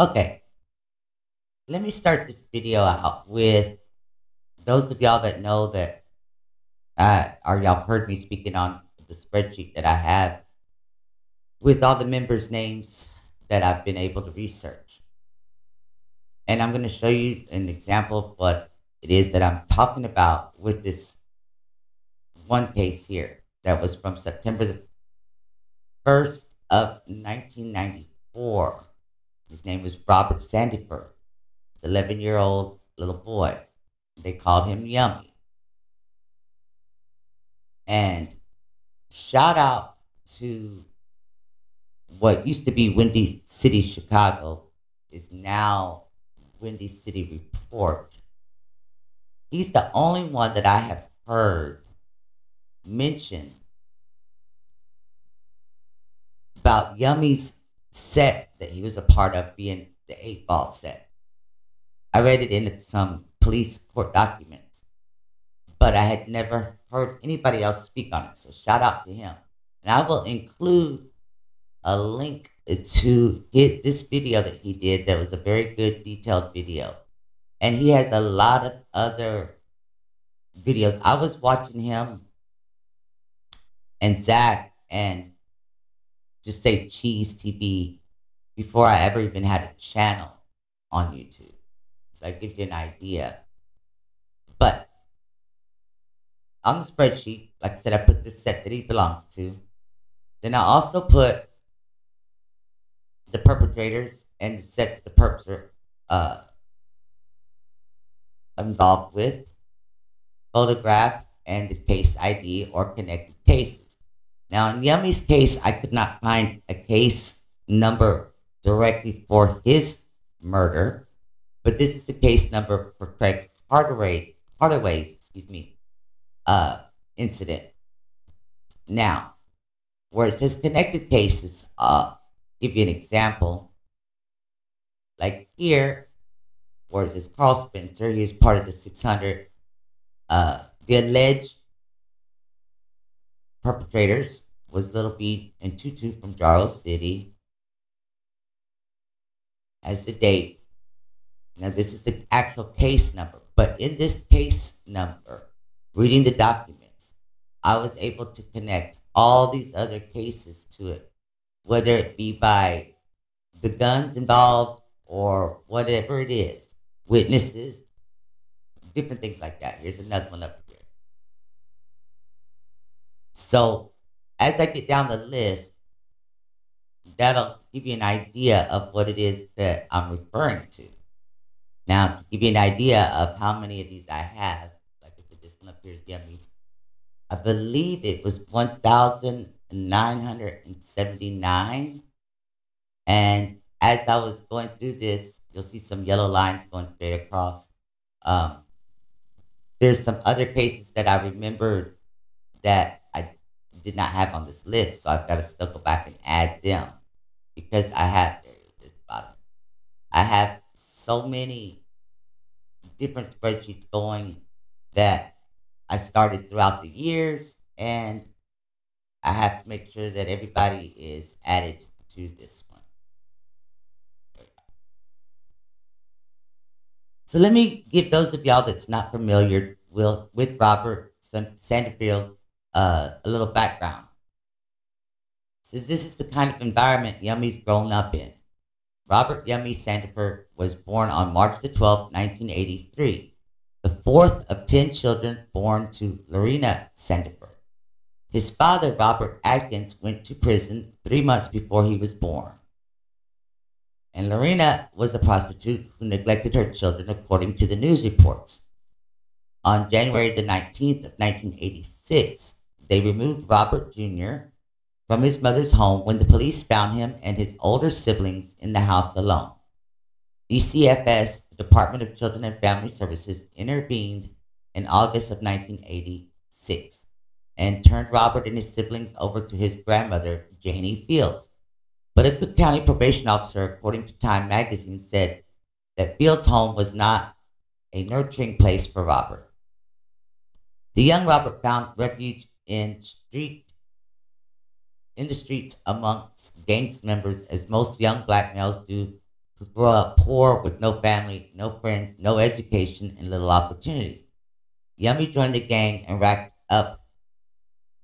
Okay, let me start this video out with those of y'all that know that, or y'all heard me speaking on the spreadsheet that I have with all the members' names that I've been able to research. And I'm going to show you an example of what it is that I'm talking about with this one case here that was from September the 1st of 1994. His name was Robert Sandifer, an 11-year-old little boy. They called him Yummy. And shout out to what used to be Windy City, Chicago, is now Windy City Report. He's the only one that I have heard mention about Yummy's set that he was a part of being the 8-ball set. I read it in some police court documents, but I had never heard anybody else speak on it, so shout out to him. And I will include a link to this video that he did that was a very good detailed video. And he has a lot of other videos. I was watching him and Zach and just say Cheese TV before I ever even had a channel on YouTube. So I give you an idea. But on the spreadsheet, like I said, I put the set that he belongs to. Then I also put the perpetrators and the set that the perps are involved with, photograph, and the case ID or connected cases. Now, in Yummy's case, I could not find a case number directly for his murder, but this is the case number for Craig Hardaway's incident. Now, where it says connected cases, give you an example. Like here, where is this Carl Spencer? He was part of the 600. The alleged perpetrators was Little B and Tutu from Jarlow City as the date. Now this is the actual case number, but in this case number, reading the documents, I was able to connect all these other cases to it, whether it be by the guns involved or whatever it is, witnesses, different things like that. Here's another one up here. So as I get down the list, that'll give you an idea of what it is that I'm referring to. Now, to give you an idea of how many of these I have, like I said, this one up here is Yummy. I believe it was 1,979, and as I was going through this, you'll see some yellow lines going straight across. There's some other cases that I remembered that I did not have on this list, so I've got to still go back and add them because I have this bottom. I have so many different spreadsheets going that I started throughout the years, and I have to make sure that everybody is added to this one. So let me give those of y'all that's not familiar with Robert Sandifer a little background. It says this is the kind of environment Yummy's grown up in. Robert Yummy Sandifer was born on March the 12th, 1983, the fourth of 10 children born to Lorena Sandifer. His father, Robert Atkins, went to prison 3 months before he was born. And Lorena was a prostitute who neglected her children, according to the news reports. On January the 19th of 1986, they removed Robert Jr. from his mother's home when the police found him and his older siblings in the house alone. DCFS, the Department of Children and Family Services, intervened in August of 1986. And turned Robert and his siblings over to his grandmother, Janie Fields. But a Cook County probation officer, according to Time magazine, said that Fields' home was not a nurturing place for Robert. The young Robert found refuge in the streets amongst gang members, as most young black males do was brought up poor with no family, no friends, no education, and little opportunity. Yummy joined the gang and racked up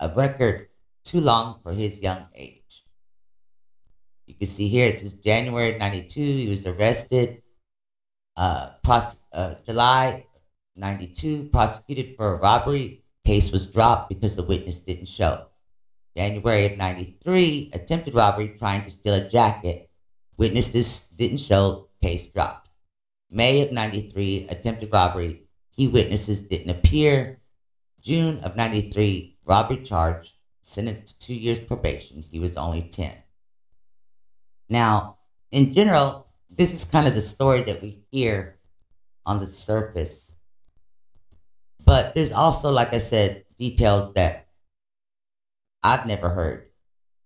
a record too long for his young age. You can see here, since January '92, he was arrested. July '92, prosecuted for a robbery. Case was dropped because the witness didn't show. January of '93, attempted robbery trying to steal a jacket. Witnesses didn't show. Case dropped. May of '93, attempted robbery. Key witnesses didn't appear. June of '93, robbery charge. Sentenced to 2 years probation. He was only 10. Now, in general, this is kind of the story that we hear on the surface. But there's also, like I said, details that I've never heard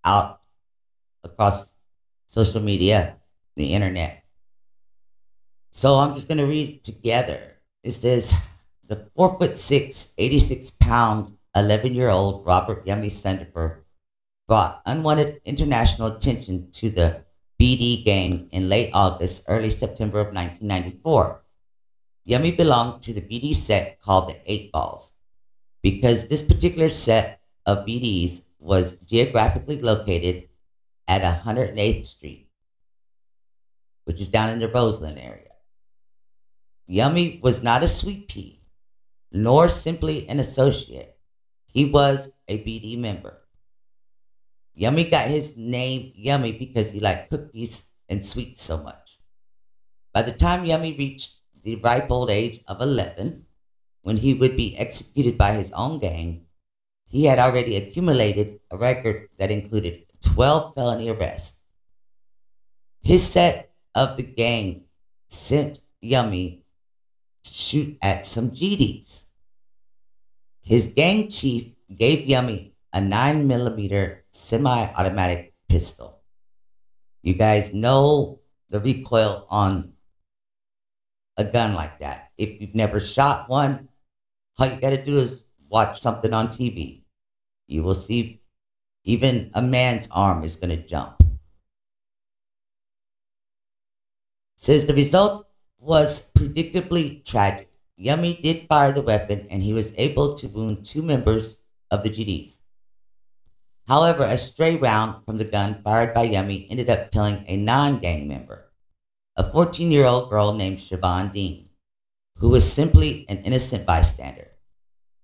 out across social media, the internet. So I'm just going to read it together. It says, the 4'6", 86-pound, 11-year-old Robert Yummy Sandifer brought unwanted international attention to the BD gang in late August, early September of 1994. Yummy belonged to the BD set called the 8 Balls. Because this particular set of BDs was geographically located at 108th Street, which is down in the Roseland area. Yummy was not a sweet pea, nor simply an associate. He was a BD member. Yummy got his name Yummy because he liked cookies and sweets so much. By the time Yummy reached the ripe old age of 11, when he would be executed by his own gang, he had already accumulated a record that included 12 felony arrests. His set of the gang sent Yummy to shoot at some GDs. His gang chief gave Yummy a 9mm semi-automatic pistol. You guys know the recoil on a gun like that. If you've never shot one, all you got to do is watch something on TV. You will see even a man's arm is going to jump. It says the result was predictably tragic. Yummy did fire the weapon, and he was able to wound 2 members of the GDs. However, a stray round from the gun fired by Yummy ended up killing a non-gang member, a 14-year-old girl named Shavon Dean, who was simply an innocent bystander.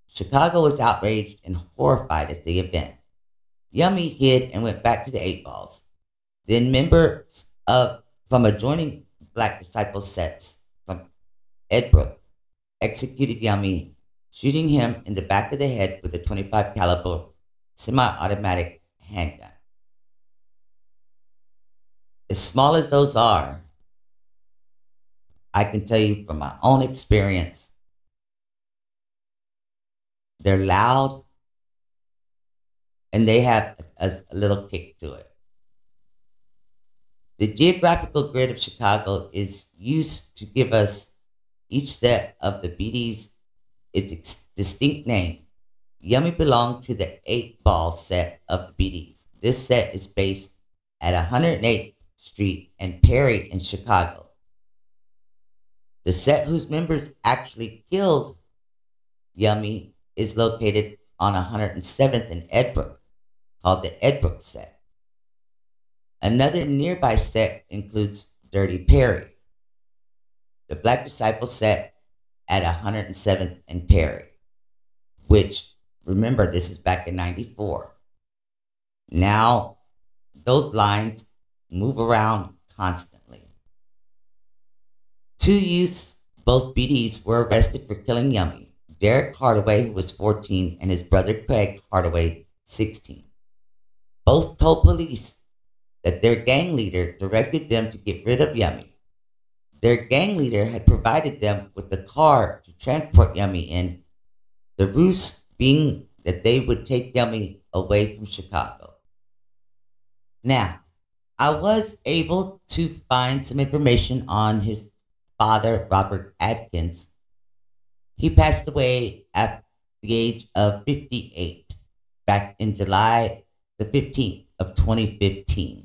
Chicago was outraged and horrified at the event. Yummy hid and went back to the 8 Balls. Then members from adjoining Black Disciple sets from Edbrook executed Yummy, shooting him in the back of the head with a 25 caliber semi-automatic handgun. As small as those are, I can tell you from my own experience, they're loud and they have a little kick to it. The geographical grid of Chicago is used to give us each set of the BDs its distinct name. Yummy belonged to the 8 Ball set of the BDs. This set is based at 108th Street and Perry in Chicago. The set whose members actually killed Yummy is located on 107th and Edbrook, called the Edbrook set. Another nearby set includes Dirty Perry. The Black Disciple set at 107th and Perry, which, remember, this is back in '94. Now, those lines move around constantly. 2 youths, both BDs, were arrested for killing Yummy. Derek Hardaway, who was 14, and his brother Craig Hardaway, 16. Both told police that their gang leader directed them to get rid of Yummy. Their gang leader had provided them with the car to transport Yummy in, the ruse being that they would take Yummy away from Chicago. Now, I was able to find some information on his father, Robert Atkins. He passed away at the age of 58, back in July the 15th of 2015.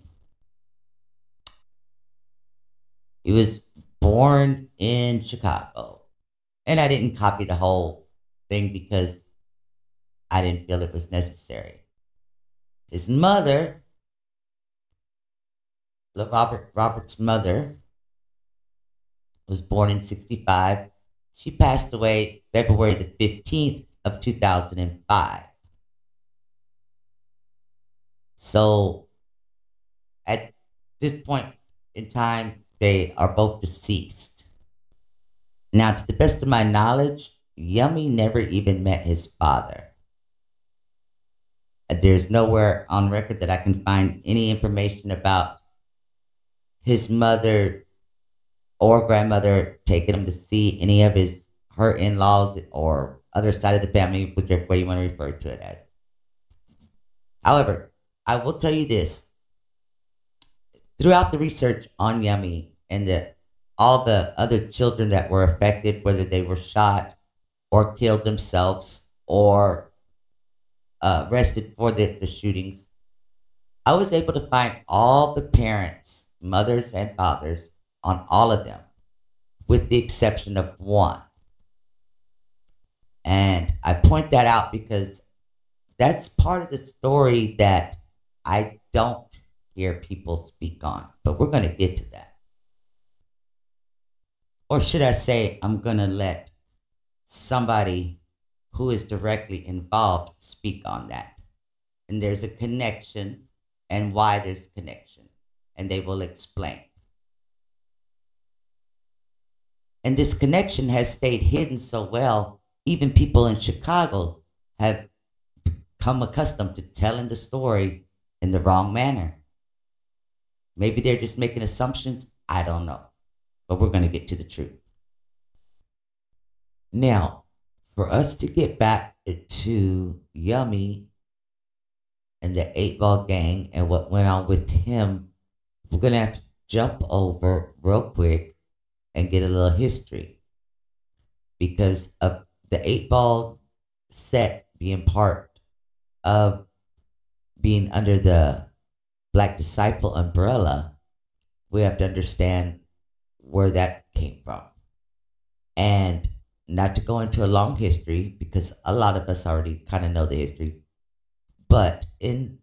He was born in Chicago. And I didn't copy the whole thing because I didn't feel it was necessary. His mother, Robert's mother, was born in 65. She passed away February the 15th of 2005. So at this point in time, they are both deceased. Now, to the best of my knowledge, Yummy never even met his father. There's nowhere on record that I can find any information about his mother or grandmother taking him to see any of her in-laws or other side of the family, whichever way you want to refer to it as. However, I will tell you this. Throughout the research on Yummy and all the other children that were affected, whether they were shot or killed themselves or arrested for the shootings, I was able to find all the parents, mothers and fathers, on all of them, with the exception of one. And I point that out because that's part of the story that I don't hear people speak on, but we're going to get to that. Or should I say, I'm going to let somebody who is directly involved speak on that. And there's a connection and why there's a connection, and they will explain. And this connection has stayed hidden so well, even people in Chicago have become accustomed to telling the story in the wrong manner. Maybe they're just making assumptions. I don't know. But we're going to get to the truth. Now, for us to get back to Yummy and the 8-Ball Gang and what went on with him, we're going to have to jump over real quick and get a little history because of the 8-Ball set being part of being under the Black Disciple umbrella. We have to understand where that came from, and not to go into a long history because a lot of us already kind of know the history, but in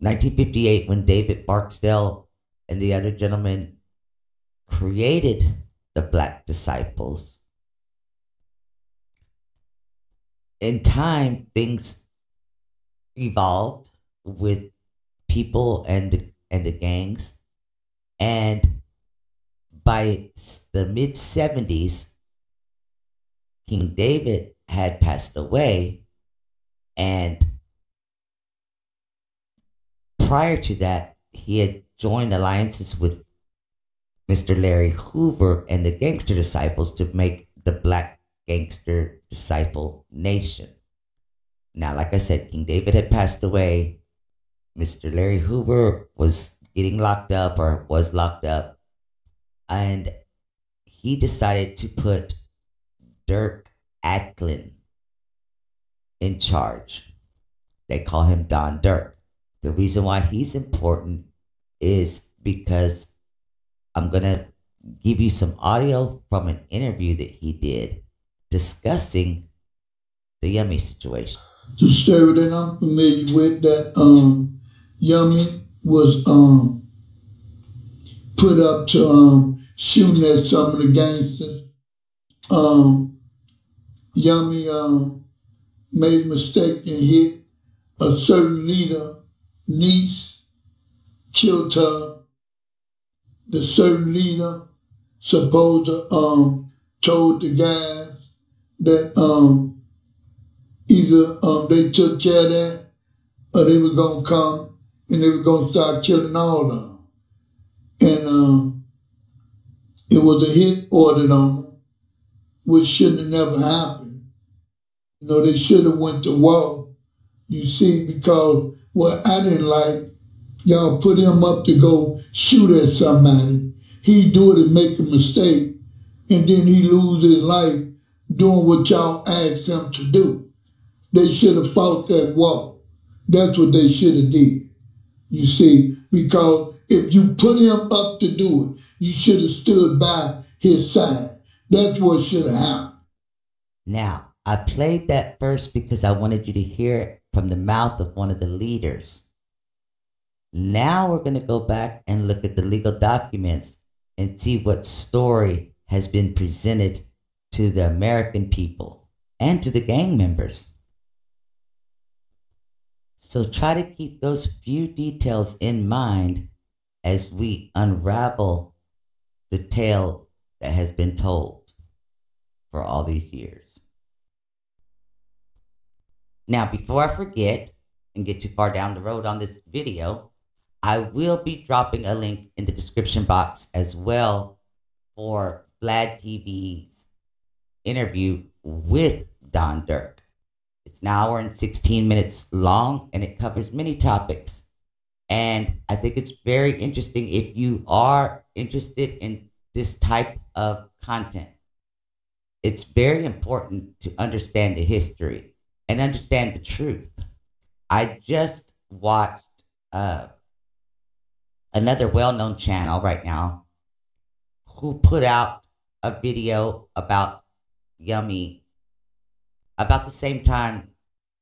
1958, when David Barksdale and the other gentleman created the Black Disciples, in time, things evolved with people and the gangs. And by the mid-70s, King David had passed away. And prior to that, he had joined alliances with Mr. Larry Hoover and the Gangster Disciples to make the Black Gangster Disciple Nation. Now, like I said, King David had passed away. Mr. Larry Hoover was getting locked up or was locked up. And he decided to put Dirk Atklin in charge. They call him Don Dirk. The reason why he's important is because I'm going to give you some audio from an interview that he did discussing the Yummy situation. The story that I'm familiar with, that Yummy was put up to shooting at some of the gangsters. Yummy made a mistake and hit a certain leader, niece, killed her. The certain leader supposed to told the guys that either they took care of that or they were gonna come and they were gonna start killing all of them. And it was a hit ordered on them, which shouldn't have never happened. You know, they should have went to war, you see, because what I didn't like, y'all put him up to go shoot at somebody. He do it and make a mistake, and then he lose his life doing what y'all asked him to do. They should have fought that war. That's what they should have did, you see, because If you put him up to do it, you should have stood by his side. That's what should have happened. Now, I played that first because I wanted you to hear it from the mouth of one of the leaders. Now we're going to go back and look at the legal documents and see what story has been presented to the American people and to the gang members. So try to keep those few details in mind as we unravel the tale that has been told for all these years. Now, before I forget and get too far down the road on this video, I will be dropping a link in the description box as well for Vlad TV's interview with Don Dirk. It's an hour and 16 minutes long, and it covers many topics. And I think it's very interesting if you are interested in this type of content. It's very important to understand the history and understand the truth. I just watched another well-known channel right now who put out a video about Yummy about the same time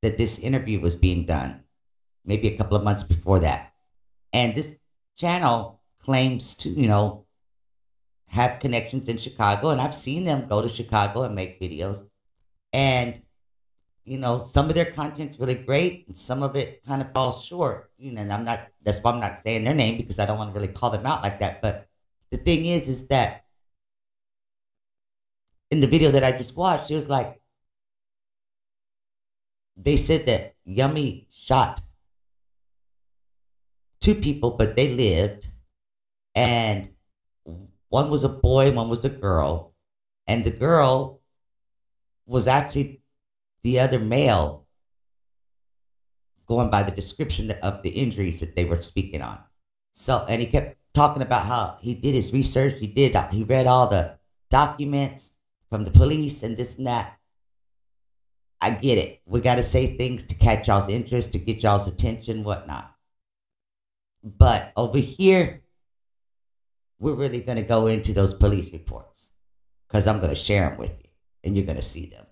that this interview was being done, maybe a couple of months before that. And this channel claims to, you know, have connections in Chicago, and I've seen them go to Chicago and make videos. And, you know, some of their content's really great, and some of it kind of falls short. You know, and I'm not, that's why I'm not saying their name, because I don't want to really call them out like that. But the thing is that in the video that I just watched, it was like, they said that Yummy shot two people, but they lived, and one was a boy, one was a girl, and the girl was actually the other male, going by the description of the injuries that they were speaking on. So, and he kept talking about how he did his research, he read all the documents from the police and this and that. I get it. We got to say things to catch y'all's interest, to get y'all's attention, whatnot. But over here, we're really going to go into those police reports, because I'm going to share them with you, and you're going to see them,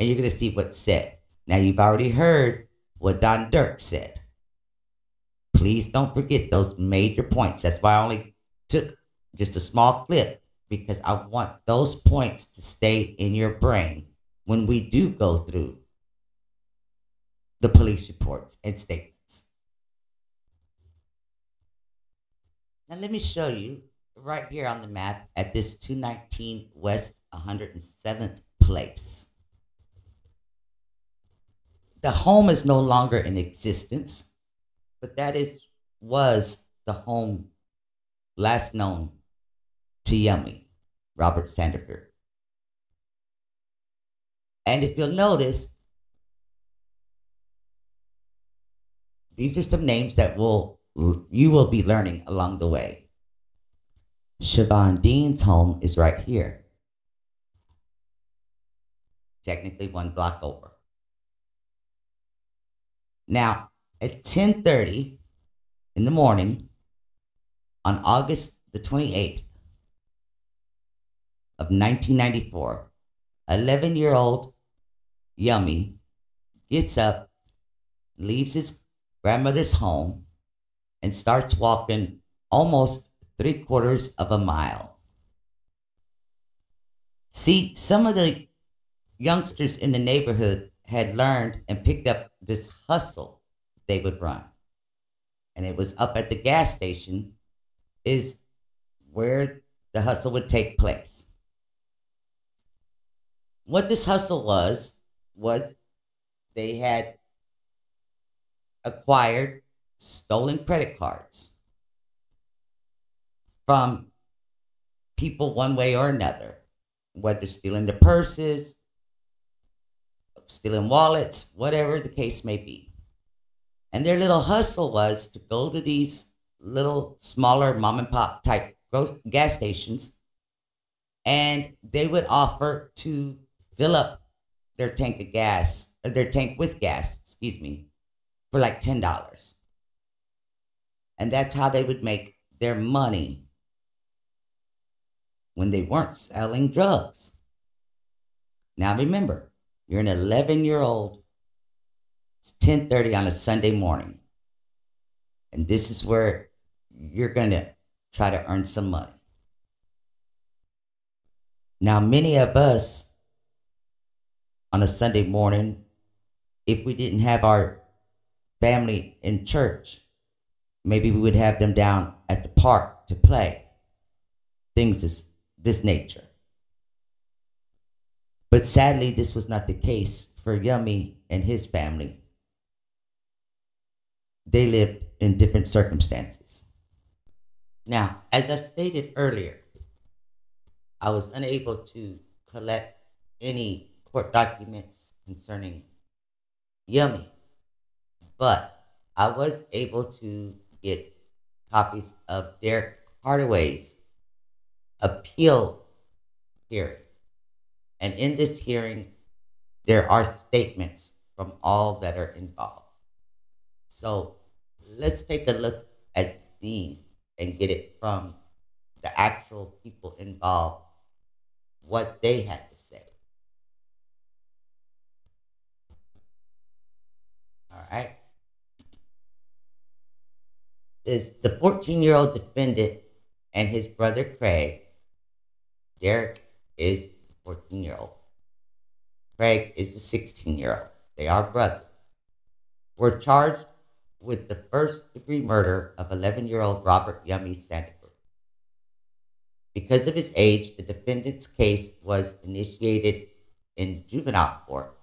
and you're going to see what's said. Now, you've already heard what Don Dirk said. Please don't forget those major points. That's why I only took just a small clip, because I want those points to stay in your brain when we do go through the police reports and statements. Now let me show you right here on the map at this 219 West 107th Place. The home is no longer in existence, but that was the home last known to Yummy, Robert Sandifer. And if you'll notice, these are some names that you will be learning along the way. Shavon Dean's home is right here, technically one block over. Now, at 10:30 in the morning on August the 28th of 1994, 11-year-old Yummy gets up, leaves his grandmother's home, and starts walking almost 3/4 of a mile. See, some of the youngsters in the neighborhood had learned and picked up this hustle they would run. And it was up at the gas station is where the hustle would take place. What this hustle was they had acquired stolen credit cards from people one way or another, whether stealing their purses, stealing wallets, whatever the case may be. And their little hustle was to go to these little smaller mom and pop type gas stations, and they would offer to fill up their tank of gas, their tank with gas, excuse me, for like $10. And that's how they would make their money when they weren't selling drugs. Now remember, you're an 11-year-old. It's 10:30 on a Sunday morning. And this is where you're going to try to earn some money. Now, many of us on a Sunday morning, if we didn't have our family in church, maybe we would have them down at the park to play. Things this nature. But sadly, this was not the case for Yummy and his family. They lived in different circumstances. Now, as I stated earlier, I was unable to collect any court documents concerning Yummy, but I was able to get copies of Derek Hardaway's appeal hearing. And in this hearing, there are statements from all that are involved. So let's take a look at these and get it from the actual people involved, what they had to say. All right. Is the 14-year-old defendant and his brother Craig. Derek is 14-year-old. Craig is the 16-year-old. They are brothers. Were charged with the first-degree murder of 11-year-old Robert Yummy Sandifer. Because of his age, the defendant's case was initiated in juvenile court.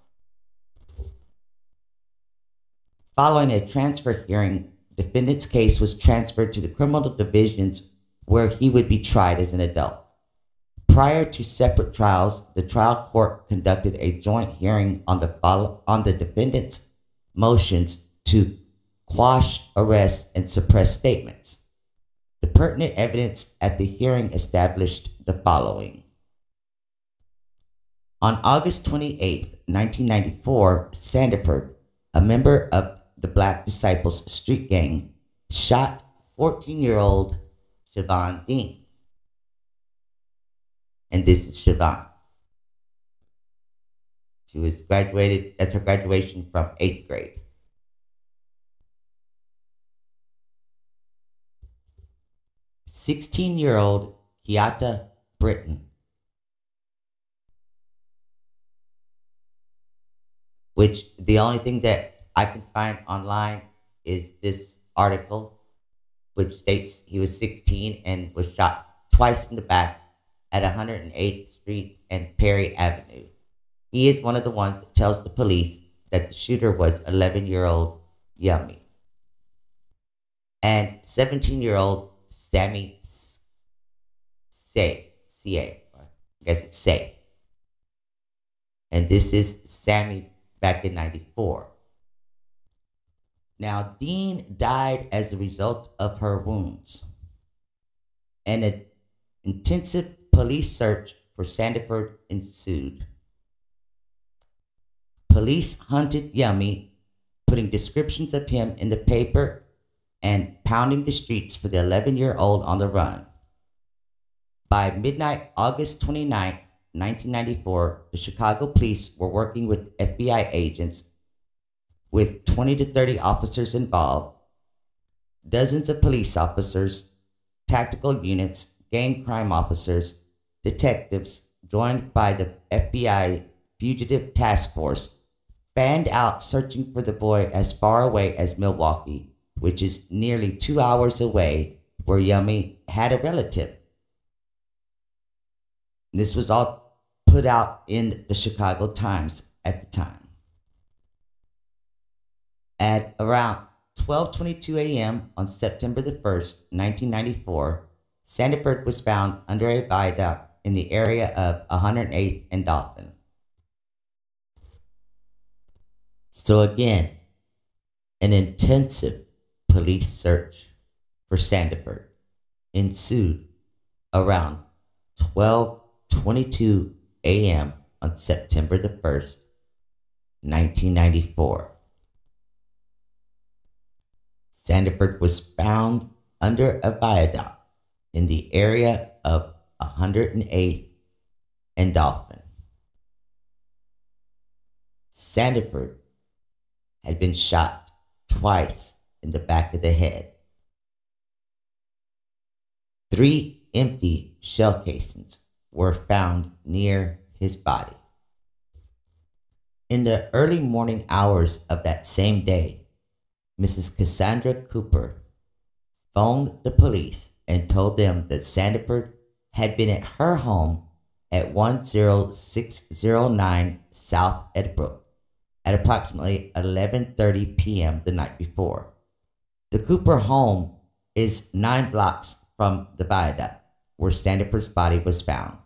Following a transfer hearing, defendant's case was transferred to the criminal divisions where he would be tried as an adult. Prior to separate trials, the trial court conducted a joint hearing on the defendant's motions to quash arrests and suppress statements. The pertinent evidence at the hearing established the following. On August 28, 1994, Sandifer, a member of the Black Disciples Street Gang, shot 14-year-old Shavon Dean. And this is Shavon. She was graduated, that's her graduation from 8th grade. Sixteen-year-old Kianta Britton, which the only thing that I can find online is this article, which states he was 16 and was shot twice in the back at 108th Street and Perry Avenue. He is one of the ones that tells the police that the shooter was 11-year-old Yummy. And 17-year-old Sammy C A, or I guess it's Say. And this is Sammy back in 94. Now, Dean died as a result of her wounds. And an intensive police search for Sandifer ensued. Police hunted Yummy, putting descriptions of him in the paper and pounding the streets for the 11-year-old on the run. By midnight, August 29, 1994, the Chicago police were working with FBI agents with 20 to 30 officers involved, dozens of police officers, tactical units, gang crime officers, detectives, joined by the FBI Fugitive Task Force, fanned out searching for the boy as far away as Milwaukee, which is nearly 2 hours away, where Yummy had a relative. This was all put out in the Chicago Times at the time. At around 12:22 a.m. on September the 1st, 1994, Sandifer was found under a viaduct in the area of 108th and Dolphin. So again, an intensive police search for Sandifer ensued around 12:22 a.m. on September the 1st, 1994. Sandifer was found under a viaduct in the area of 108th and Dolphin. Sandifer had been shot twice in the back of the head. 3 empty shell casings were found near his body. In the early morning hours of that same day, Mrs. Cassandra Cooper phoned the police and told them that Sandifer had been at her home at 10609 South Edbrook at approximately 11:30 p.m. the night before. The Cooper home is 9 blocks from the viaduct where Sandifer's body was found.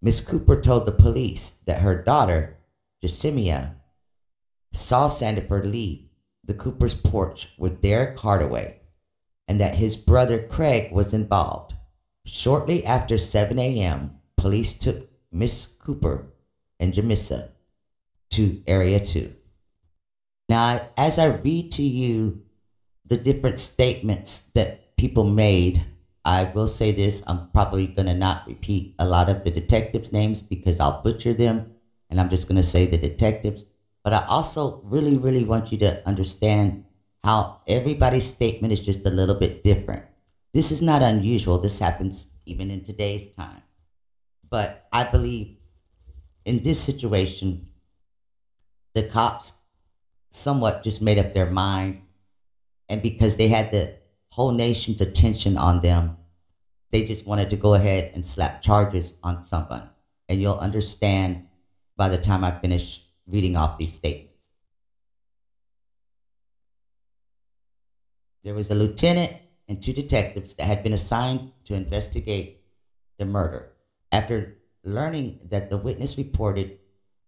Miss Cooper told the police that her daughter, Jasimia, saw Sandifer leave the Cooper's porch with Derek Hardaway and that his brother Craig was involved. Shortly after 7 a.m., police took Miss Cooper and Jamisha to Area 2. Now, as I read to you the different statements that people made, I will say this, I'm probably going to not repeat a lot of the detectives' names because I'll butcher them, and I'm just going to say the detectives. But I also really, really want you to understand how everybody's statement is just a little bit different. This is not unusual. This happens even in today's time. But I believe in this situation, the cops somewhat just made up their mind. And because they had the whole nation's attention on them, they just wanted to go ahead and slap charges on someone. And you'll understand by the time I finish reading off these statements. There was a lieutenant and 2 detectives that had been assigned to investigate the murder. After learning that the witness reported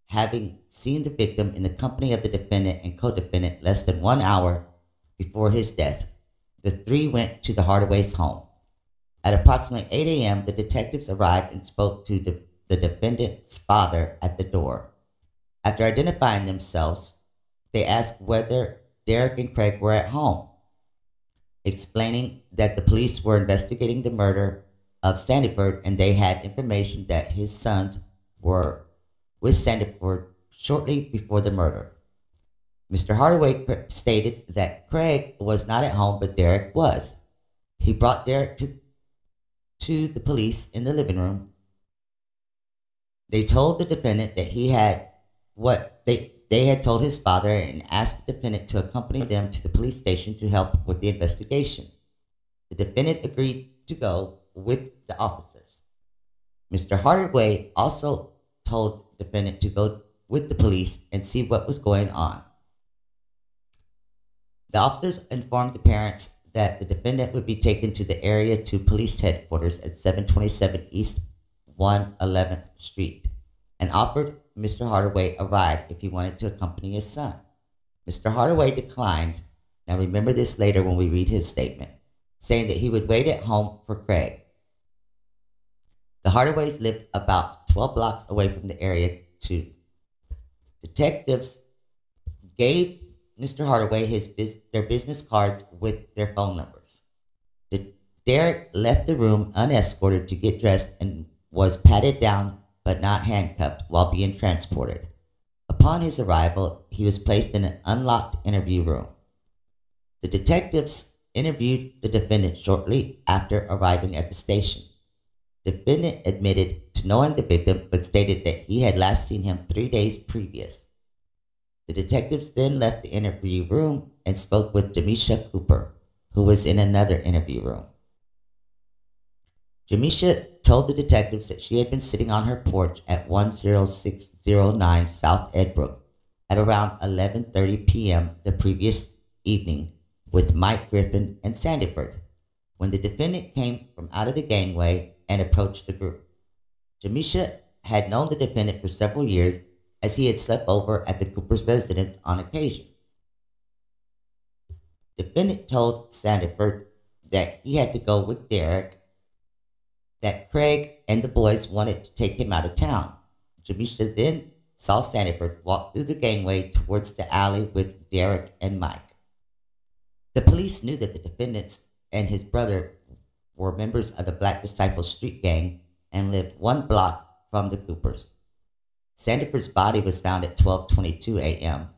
having seen the victim in the company of the defendant and co-defendant less than 1 hour before his death, the 3 went to the Hardaway's home. At approximately 8 a.m., the detectives arrived and spoke to the defendant's father at the door. After identifying themselves, they asked whether Derek and Craig were at home, explaining that the police were investigating the murder of Sandifer and they had information that his sons were with Sandifer shortly before the murder. Mr. Hardaway stated that Craig was not at home, but Derek was. He brought Derek to the police in the living room. They told the defendant that he had what they had told his father and asked the defendant to accompany them to the police station to help with the investigation. The defendant agreed to go with the officers. Mr. Hardaway also told the defendant to go with the police and see what was going on. The officers informed the parents that the defendant would be taken to the Area 2 police headquarters at 727 East 111th Street and offered Mr. Hardaway a ride if he wanted to accompany his son. Mr. Hardaway declined, now remember this later when we read his statement, saying that he would wait at home for Craig. The Hardaways lived about 12 blocks away from the Area 2. Detectives gave Mr. Hardaway their business cards with their phone numbers. Derek left the room unescorted to get dressed and was patted down but not handcuffed while being transported. Upon his arrival, he was placed in an unlocked interview room. The detectives interviewed the defendant shortly after arriving at the station. The defendant admitted to knowing the victim but stated that he had last seen him 3 days previous. The detectives then left the interview room and spoke with Demisha Cooper, who was in another interview room. Jamisha told the detectives that she had been sitting on her porch at 10609 South Edbrook at around 11:30 p.m. the previous evening with Mike Griffin and Sandifer when the defendant came from out of the gangway and approached the group. Jamisha had known the defendant for several years as he had slept over at the Cooper's residence on occasion. The defendant told Sandifer that he had to go with Derek, that Craig and the boys wanted to take him out of town. Jamisha then saw Sandifer walk through the gangway towards the alley with Derek and Mike. The police knew that the defendants and his brother were members of the Black Disciple Street Gang and lived one block from the Coopers. Sandifer's body was found at 12:22 a.m.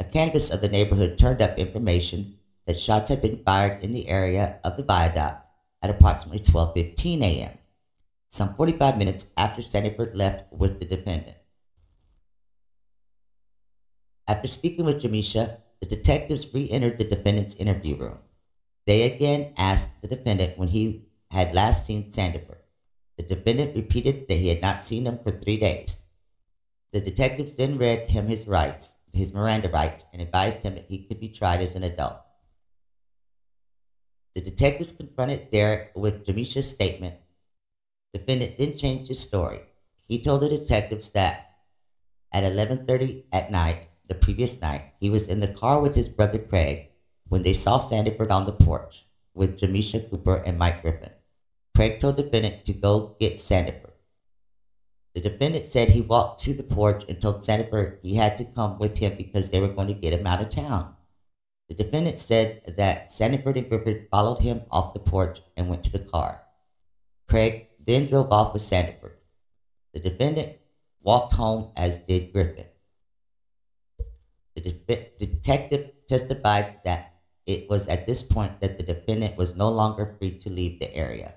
A canvass of the neighborhood turned up information that shots had been fired in the area of the viaduct at approximately 12:15 a.m., some 45 minutes after Sandifer left with the defendant. After speaking with Jamisha, the detectives re-entered the defendant's interview room. They again asked the defendant when he had last seen Sandifer. The defendant repeated that he had not seen him for 3 days. The detectives then read him his rights, his Miranda rights, and advised him that he could be tried as an adult. The detectives confronted Derek with Jamisha's statement. The defendant then changed his story. He told the detectives that at 11:30 at night, the previous night, he was in the car with his brother Craig when they saw Sandifer on the porch with Jamisha Cooper and Mike Griffin. Craig told the defendant to go get Sandifer. The defendant said he walked to the porch and told Sandifer he had to come with him because they were going to get him out of town. The defendant said that Sandifer and Griffin followed him off the porch and went to the car. Craig then drove off with Sandifer. The defendant walked home, as did Griffin. The detective testified that it was at this point that the defendant was no longer free to leave the area.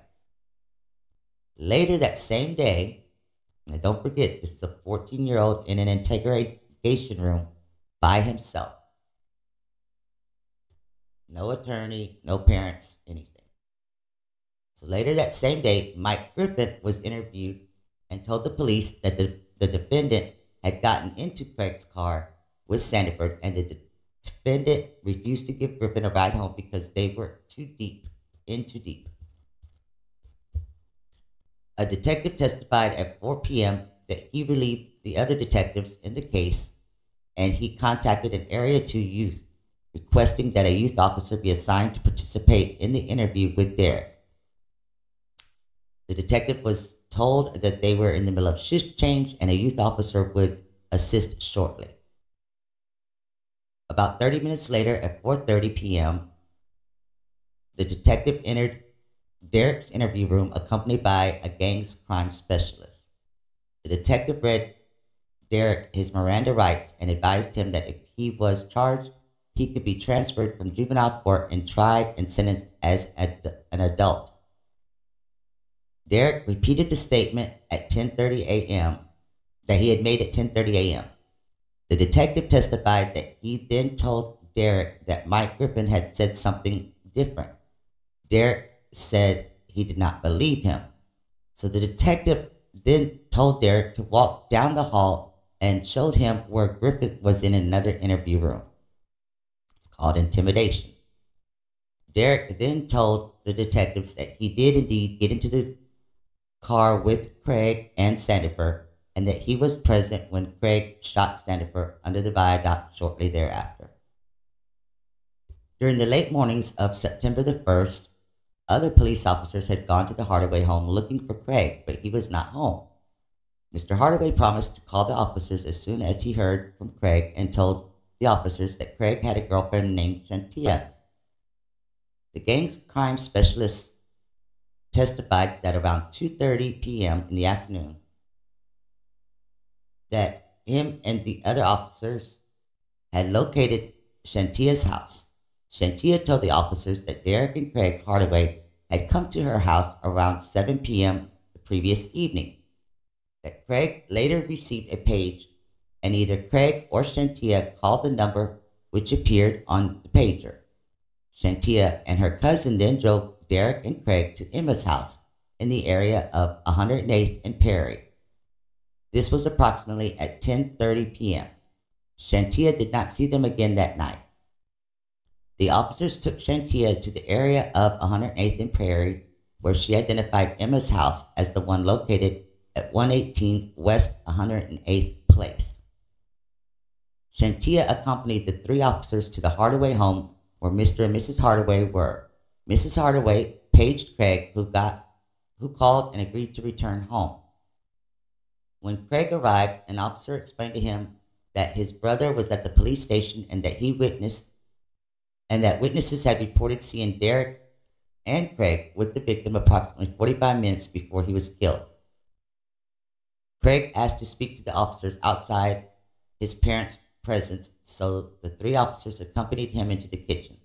Later that same day, and don't forget, this is a 14-year-old in an interrogation room by himself. No attorney, no parents, anything. So later that same day, Mike Griffin was interviewed and told the police that the defendant had gotten into Craig's car with Sandifer, and the defendant refused to give Griffin a ride home because they were in too deep. A detective testified at 4 p.m. that he relieved the other detectives in the case, and he contacted an Area 2 youth, requesting that a youth officer be assigned to participate in the interview with Derek. The detective was told that they were in the middle of shift change and a youth officer would assist shortly. About 30 minutes later, at 4:30 p.m., the detective entered Derek's interview room accompanied by a gang's crime specialist. The detective read Derek his Miranda rights and advised him that if he was charged, he could be transferred from juvenile court and tried and sentenced as an adult. Derek repeated the statement at 10:30 a.m. that he had made at 10:30 a.m. The detective testified that he then told Derek that Mike Griffin had said something different. Derek said he did not believe him. So the detective then told Derek to walk down the hall and showed him where Griffin was in another interview room. It's called intimidation. Derek then told the detectives that he did indeed get into the car with Craig and Sandifer, and that he was present when Craig shot Sandifer under the viaduct shortly thereafter. During the late mornings of September the 1st, other police officers had gone to the Hardaway home looking for Craig, but he was not home. Mr. Hardaway promised to call the officers as soon as he heard from Craig and told the officers that Craig had a girlfriend named Shantia. The gang's crime specialist testified that around 2:30 p.m. in the afternoon, that him and the other officers had located Shantia's house. Shantia told the officers that Derek and Craig Hardaway had come to her house around 7 p.m. the previous evening, that Craig later received a page, and either Craig or Shantia called the number which appeared on the pager. Shantia and her cousin then drove Derek and Craig to Emma's house in the area of 108th and Perry. This was approximately at 10:30 p.m. Shantia did not see them again that night. The officers took Shantia to the area of 108th and Prairie, where she identified Emma's house as the one located at 118 West 108th Place. Shantia accompanied the three officers to the Hardaway home where Mr. and Mrs. Hardaway were. Mrs. Hardaway paged Craig, who called and agreed to return home. When Craig arrived, an officer explained to him that his brother was at the police station and that witnesses had reported seeing Derek and Craig with the victim approximately 45 minutes before he was killed. Craig asked to speak to the officers outside his parents' presence, so the three officers accompanied him into the kitchen.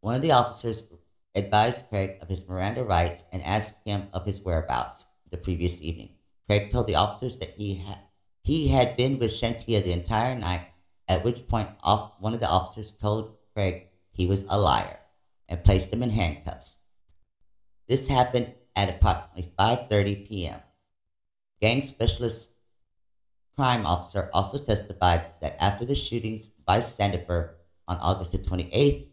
One of the officers advised Craig of his Miranda rights and asked him of his whereabouts the previous evening. Craig told the officers that he had been with Shantia the entire night, at which point one of the officers told Craig he was a liar and placed him in handcuffs. This happened at approximately 5:30 p.m. Gang specialist crime officer also testified that after the shootings by Sandifer on August the 28th,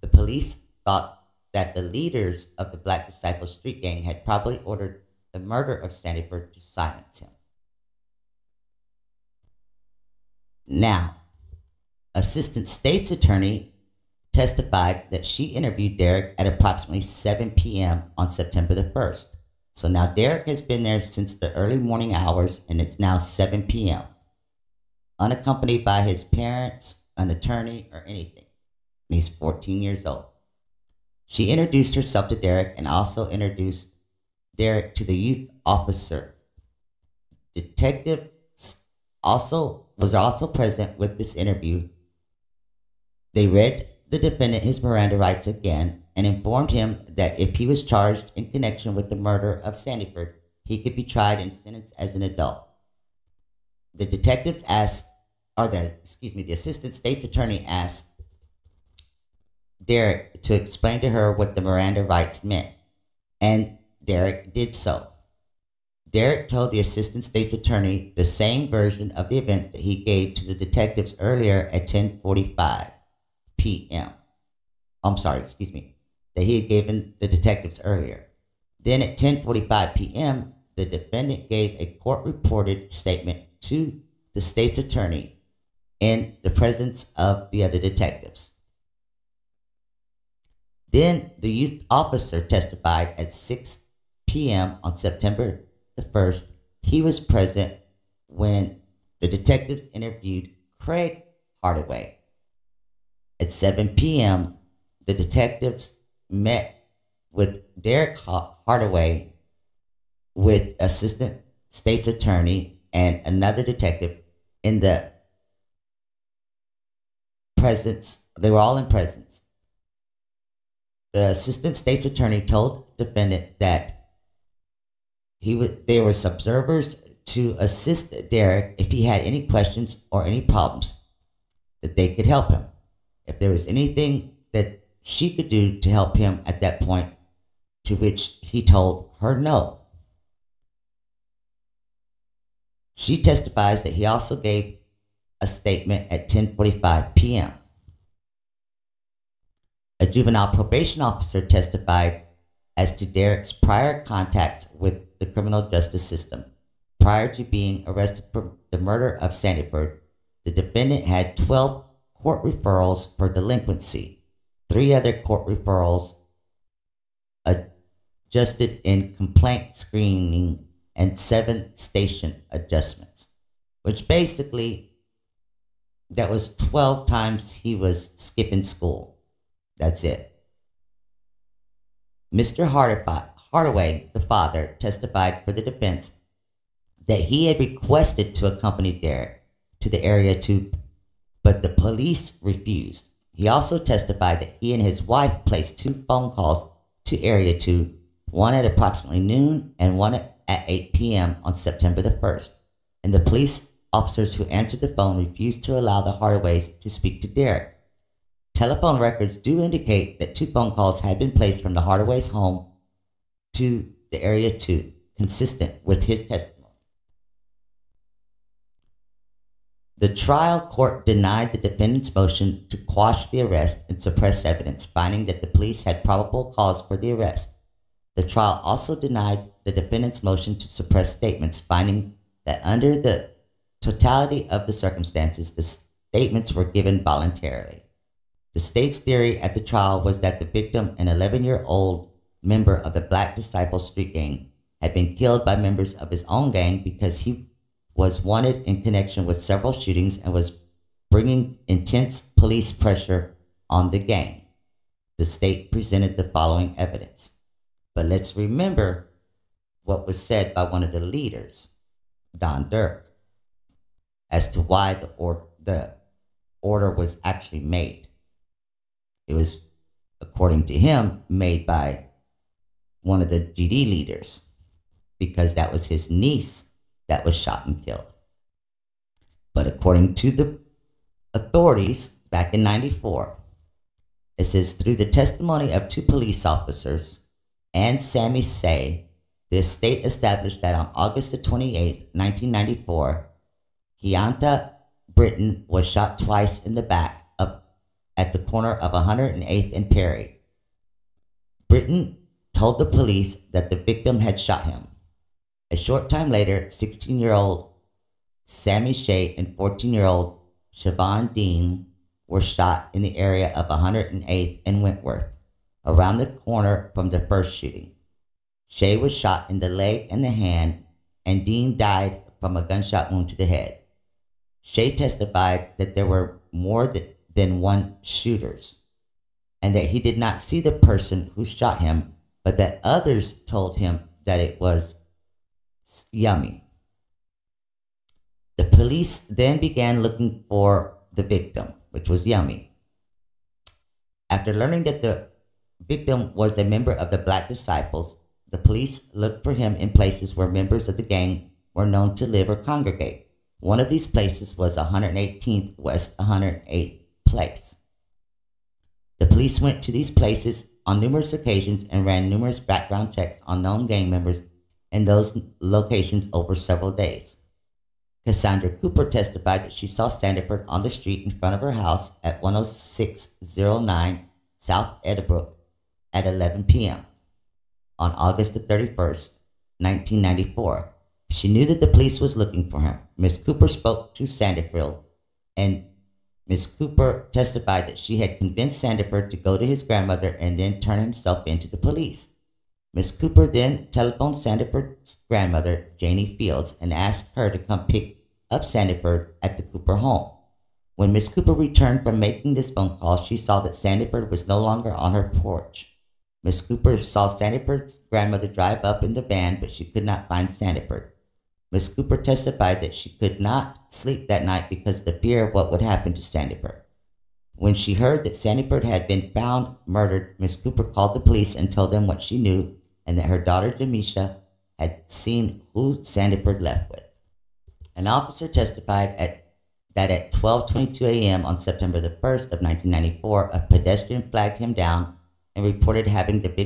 the police thought that the leaders of the Black Disciple Street Gang had probably ordered the murder of Sandifer to silence him. Now, Assistant State's Attorney testified that she interviewed Derek at approximately 7 p.m. on September the 1st. So now Derek has been there since the early morning hours, and it's now 7 p.m., unaccompanied by his parents, an attorney, or anything. And he's 14 years old. She introduced herself to Derek and also introduced Derek to the youth officer. Detective was also present with this interview. They read the defendant his Miranda rights again and informed him that if he was charged in connection with the murder of Sandifer, he could be tried and sentenced as an adult. The detectives asked, the assistant state's attorney asked Derek to explain to her what the Miranda rights meant, and Derek did so. Derek told the assistant state's attorney the same version of the events that he gave to the detectives earlier at 10:45 p.m. That he had given the detectives earlier. Then at 10:45 p.m., the defendant gave a court-reported statement to the state's attorney in the presence of the other detectives. Then the youth officer testified at 6 p.m. on September the 1st. He was present when the detectives interviewed Craig Hardaway. At 7 p.m., the detectives met with Derek Hardaway with assistant state's attorney and another detective in the presence. They were all in presence. The assistant state's attorney told the defendant that they were observers to assist Derek if he had any questions or any problems, that they could help him. If there was anything that she could do to help him at that point, to which he told her no. She testifies that he also gave a statement at 10:45 p.m. A juvenile probation officer testified as to Derek's prior contacts with the criminal justice system. Prior to being arrested for the murder of Sandifer, the defendant had 12 court referrals for delinquency, 3 other court referrals adjusted in complaint screening, and 7 station adjustments, which basically, that was 12 times he was skipping school. That's it. Mr. Hardaway, the father, testified for the defense that he had requested to accompany Derek to the area too, but the police refused. He also testified that he and his wife placed 2 phone calls to Area 2, one at approximately noon and one at 8 p.m. on September the 1st, and the police officers who answered the phone refused to allow the Hardaways to speak to Derek. Telephone records do indicate that 2 phone calls had been placed from the Hardaway's home to the Area 2, consistent with his testimony. The trial court denied the defendant's motion to quash the arrest and suppress evidence, finding that the police had probable cause for the arrest. The trial also denied the defendant's motion to suppress statements, finding that under the totality of the circumstances, the statements were given voluntarily. The state's theory at the trial was that the victim, an 11-year-old member of the Black Disciple Street Gang, had been killed by members of his own gang because he was wanted in connection with several shootings and was bringing intense police pressure on the gang. the state presented the following evidence. But let's remember what was said by one of the leaders, Don Dirk, as to why the order was actually made. It was, according to him, made by one of the GD leaders, because that was his niece that was shot and killed. But according to the authorities back in '94, it says, through the testimony of two police officers and Sammy Sa C A, the state established that on August the 28th, 1994, Kianta Britton was shot twice in the back at the corner of 108th and Perry. Britton told the police that the victim had shot him. A short time later, 16-year-old Sammy Sa C A and 14-year-old Shavon Dean were shot in the area of 108th and Wentworth, around the corner from the first shooting. Shea was shot in the leg and the hand, and Dean died from a gunshot wound to the head. Shea testified that there were more than one shooters, and that he did not see the person who shot him, but that others told him that it was Yummy. The police then began looking for the victim, which was Yummy. After learning that the victim was a member of the Black Disciples, the police looked for him in places where members of the gang were known to live or congregate. One of these places was 118th West 108th Place. The police went to these places on numerous occasions and ran numerous background checks on known gang members in those locations over several days. Cassandra Cooper testified that she saw Sandifer on the street in front of her house at 10609 South Edinburgh at 11 p.m. on August the 31st, 1994. She knew that the police was looking for him. Miss Cooper spoke to Sandifer, and Miss Cooper testified that she had convinced Sandifer to go to his grandmother and then turn himself in to the police. Miss Cooper then telephoned Sandifer's grandmother, Janie Fields, and asked her to come pick up Sandifer at the Cooper home. When Miss Cooper returned from making this phone call, she saw that Sandifer was no longer on her porch. Miss Cooper saw Sandifer's grandmother drive up in the van, but she could not find Sandifer. Miss Cooper testified that she could not sleep that night because of the fear of what would happen to Sandifer. When she heard that Sandifer had been found murdered, Miss Cooper called the police and told them what she knew and that her daughter Jamisha had seen who Sandifer left with. An officer testified that at 12:22 a.m. on September the 1st of 1994, a pedestrian flagged him down and reported having found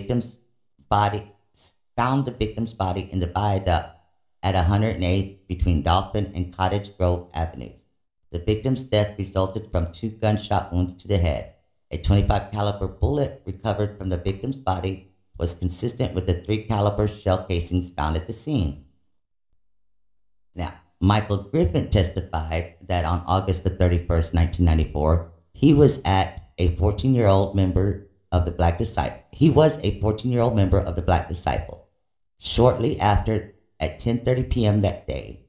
the victim's body in the viaduct at 108th between Dolphin and Cottage Grove Avenues. The victim's death resulted from two gunshot wounds to the head. A 25 caliber bullet recovered from the victim's body was consistent with the 3 caliber shell casings found at the scene. Now, Michael Griffin testified that on August the 31st, 1994, he was a 14-year-old member of the Black Disciple. Shortly after, at 10:30 p.m. that day,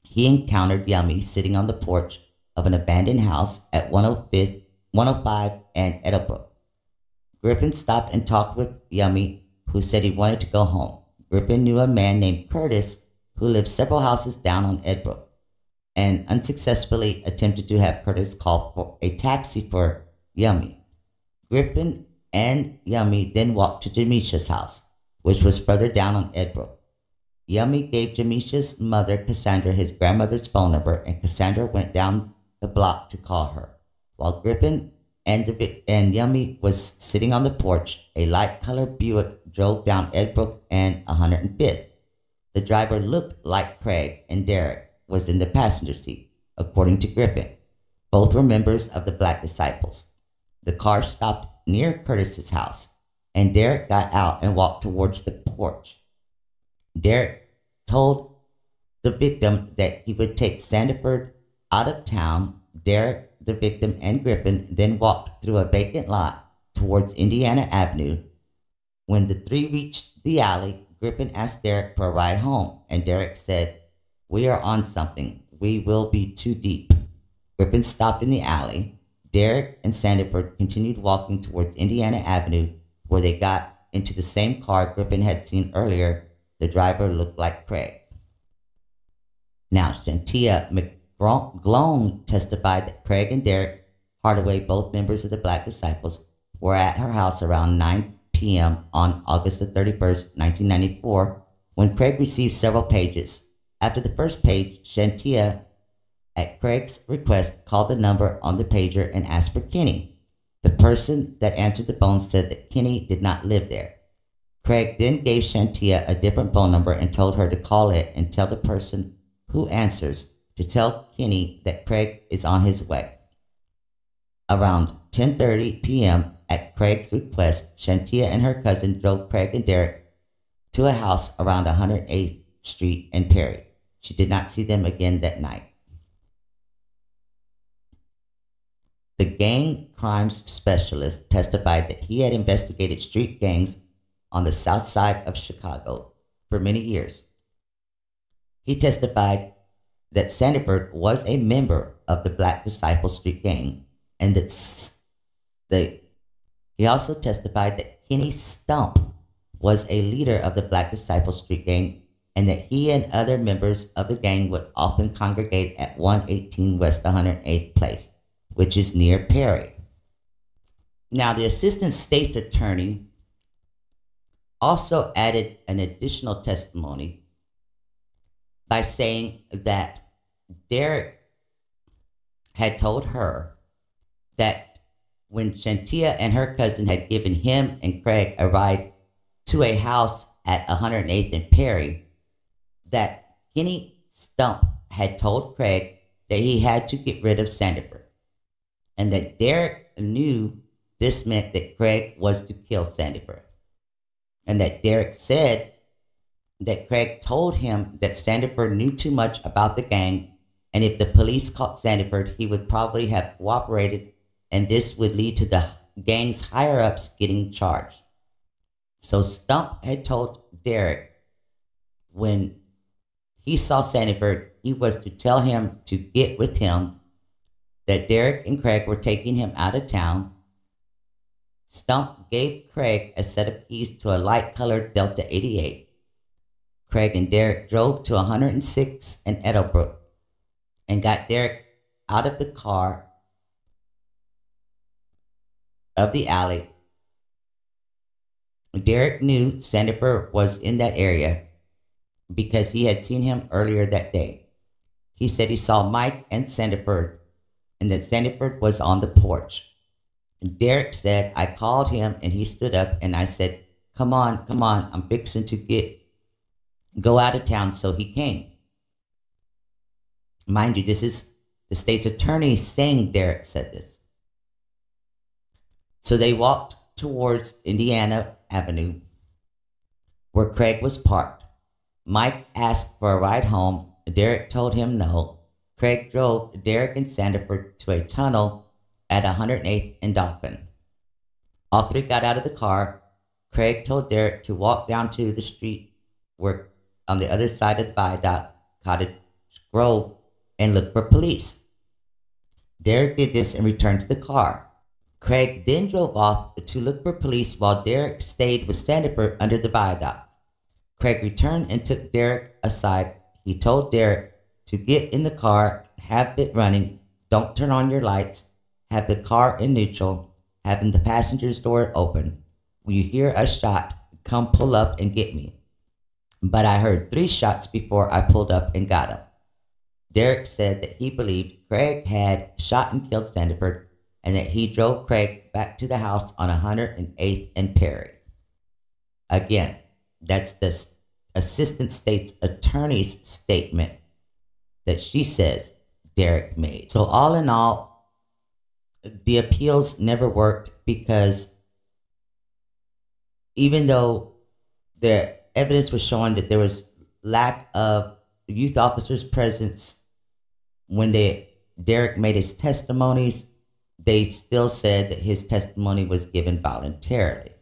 he encountered Yummy sitting on the porch of an abandoned house at 105 and Edinburgh. Griffin stopped and talked with Yummy, who said he wanted to go home. Griffin knew a man named Curtis who lived several houses down on Edinburgh, and unsuccessfully attempted to have Curtis call for a taxi for Yummy. Griffin and Yummy then walked to Jamisha's house, which was further down on Edinburgh. Yummy gave Jamisha's mother, Cassandra, his grandmother's phone number, and Cassandra went down the block to call her. While Griffin and Yummy was sitting on the porch, a light-colored Buick drove down Edinburgh and 105th. The driver looked like Craig, and Derek was in the passenger seat, according to Griffin. Both were members of the Black Disciples. The car stopped near Curtis's house, and Derek got out and walked towards the porch. Derek told the victim that he would take Sandifer out of town. Derek, the victim, and Griffin then walked through a vacant lot towards Indiana Avenue. When the three reached the alley, Griffin asked Derek for a ride home, and Derek said, "We are on something. We will be too deep." Griffin stopped in the alley. Derek and Sandifer continued walking towards Indiana Avenue, where they got into the same car Griffin had seen earlier. The driver looked like Craig. Now, Shantia McDonald-Glone testified that Craig and Derek Hardaway, both members of the Black Disciples, were at her house around 9 p.m. on August the 31st, 1994, when Craig received several pages. After the first page, Shantia, at Craig's request, called the number on the pager and asked for Kenny. The person that answered the phone said that Kenny did not live there. Craig then gave Shantia a different phone number and told her to call it and tell the person who answers to tell Kenny that Craig is on his way. Around 10:30 p.m. at Craig's request, Shantia and her cousin drove Craig and Derek to a house around 108th Street and Perry. She did not see them again that night. The gang crimes specialist testified that he had investigated street gangs on the south side of Chicago for many years. He testified that Sandifer was a member of the Black Disciple Street Gang, and that he also testified that Kenny Stump was a leader of the Black Disciple Street Gang, and that he and other members of the gang would often congregate at 118 West 108th Place, which is near Perry. Now, the assistant state's attorney also added an additional testimony by saying that Derek had told her that when Shantia and her cousin had given him and Craig a ride to a house at 108th and Perry, that Kenny Stump had told Craig that he had to get rid of Sandifer, and that Derek knew this meant that Craig was to kill Sandifer, and that Derek said that Craig told him that Sandifer knew too much about the gang, and if the police caught Sandifer, he would probably have cooperated, and this would lead to the gang's higher-ups getting charged. So Stump had told Derek when he saw Sandifer, he was to tell him to get with him, that Derek and Craig were taking him out of town. Stump gave Craig a set of keys to a light-colored Delta 88. Craig and Derek drove to 106 and Edelbrook and got Derek out of the car of the alley. Derek knew Sandifer was in that area because he had seen him earlier that day. He said he saw Mike and Sandifer, and that Sandifer was on the porch. Derek said, I called him and he stood up, and I said, come on, I'm fixing to go out of town. So he came. Mind you, this is the state's attorney saying Derek said this. So they walked towards Indiana Avenue, where Craig was parked. Mike asked for a ride home. Derek told him no. Craig drove Derek and Sandifer to a tunnel at 108th and Dauphin. All three got out of the car. Craig told Derek to walk down to the street where on the other side of the viaduct, Cottage Grove, and look for police. Derek did this and returned to the car. Craig then drove off to look for police while Derek stayed with Sandifer under the viaduct. Craig returned and took Derek aside. He told Derek to get in the car, have it running, don't turn on your lights, have the car in neutral, having the passenger's door open. When you hear a shot, come pull up and get me. But I heard 3 shots before I pulled up and got him. Derek said that he believed Craig had shot and killed Sandifer, and that he drove Craig back to the house on 108th and Perry. Again, that's the assistant state's attorney's statement that she says Derek made. So all in all, the appeals never worked, because even though the evidence was showing that there was lack of youth officers' presence when Derek made his testimonies, they still said that his testimony was given voluntarily.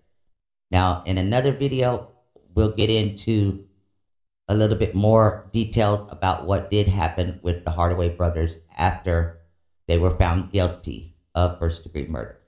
Now, in another video, we'll get into a little bit more details about what did happen with the Hardaway brothers after they were found guilty of first-degree murder.